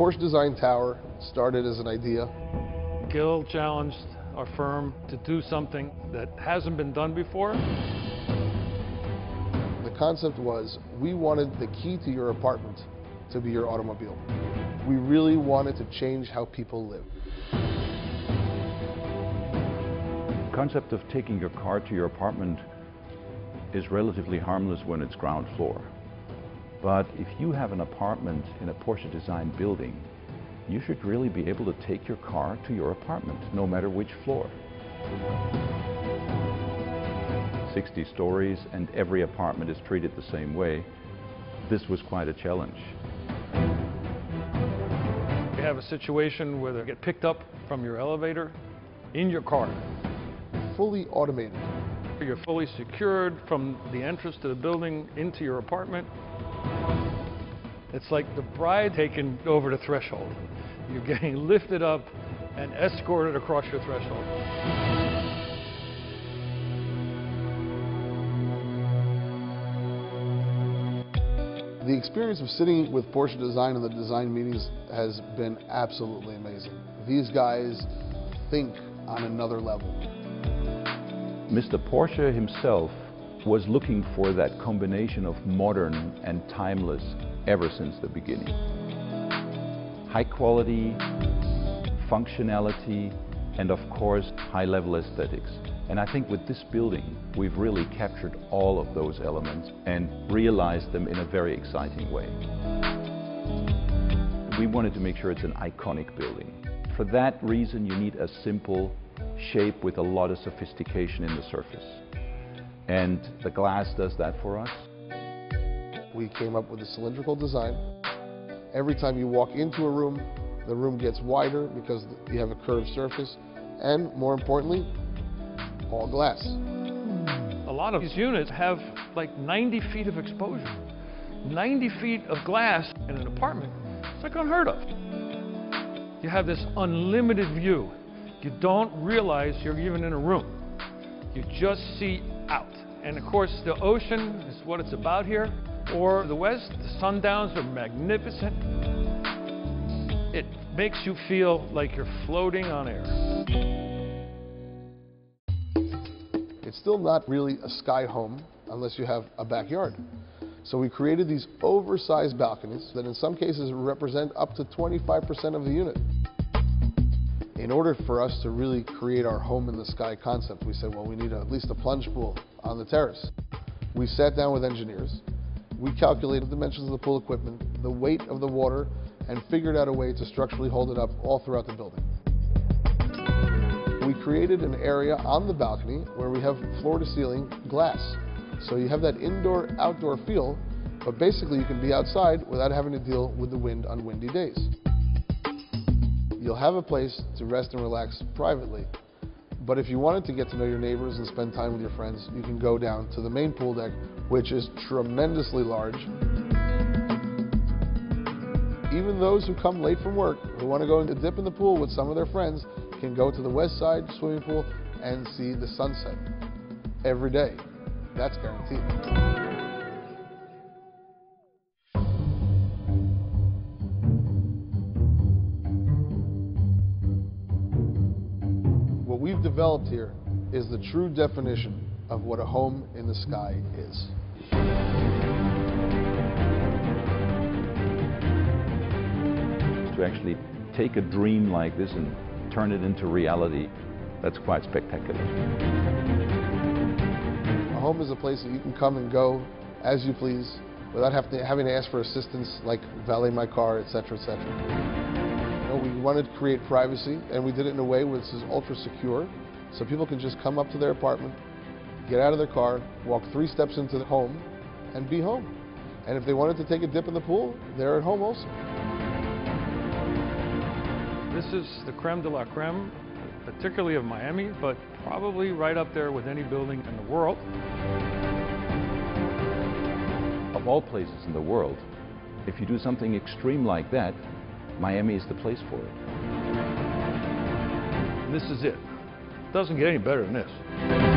Porsche Design Tower started as an idea. Gil challenged our firm to do something that hasn't been done before. The concept was we wanted the key to your apartment to be your automobile. We really wanted to change how people live. The concept of taking your car to your apartment is relatively harmless when it's ground floor. But if you have an apartment in a Porsche design building, you should really be able to take your car to your apartment, no matter which floor. 60 stories and every apartment is treated the same way. This was quite a challenge. You have a situation where they get picked up from your elevator in your car. Fully automated. You're fully secured from the entrance to the building into your apartment. It's like the bride taken over the threshold. You're getting lifted up and escorted across your threshold. The experience of sitting with Porsche Design in the design meetings has been absolutely amazing. These guys think on another level. Mr. Porsche himself was looking for that combination of modern and timeless ever since the beginning. High quality, functionality, and of course, high level aesthetics. And I think with this building, we've really captured all of those elements and realized them in a very exciting way. We wanted to make sure it's an iconic building. For that reason, you need a simple shape with a lot of sophistication in the surface. And the glass does that for us. We came up with a cylindrical design. Every time you walk into a room, the room gets wider because you have a curved surface, and more importantly, all glass. A lot of these units have like 90 feet of exposure. 90 feet of glass in an apartment, it's like unheard of. You have this unlimited view. You don't realize you're even in a room. You just see out. And of course, the ocean is what it's about here. Or the west, the sundowns are magnificent. It makes you feel like you're floating on air. It's still not really a sky home unless you have a backyard. So we created these oversized balconies that in some cases represent up to 25% of the unit. In order for us to really create our home in the sky concept, we said, well, we need at least a plunge pool on the terrace. We sat down with engineers. We calculated the dimensions of the pool equipment, the weight of the water, and figured out a way to structurally hold it up all throughout the building. We created an area on the balcony where we have floor-to-ceiling glass. So you have that indoor-outdoor feel, but basically you can be outside without having to deal with the wind on windy days. You'll have a place to rest and relax privately, but if you wanted to get to know your neighbors and spend time with your friends, you can go down to the main pool deck, which is tremendously large. Even those who come late from work, who want to go and dip in the pool with some of their friends, can go to the west side swimming pool and see the sunset every day. That's guaranteed. What we've developed here is the true definition of what a home in the sky is. To actually take a dream like this and turn it into reality, that's quite spectacular. A home is a place that you can come and go as you please without having to ask for assistance like valet my car, etc., etc. You know, we wanted to create privacy, and we did it in a way which is ultra secure, so people can just come up to their apartment, get out of their car, walk 3 steps into the home, and be home. And if they wanted to take a dip in the pool, they're at home also. This is the creme de la creme, particularly of Miami, but probably right up there with any building in the world. Of all places in the world, if you do something extreme like that, Miami is the place for it. This is it. It doesn't get any better than this.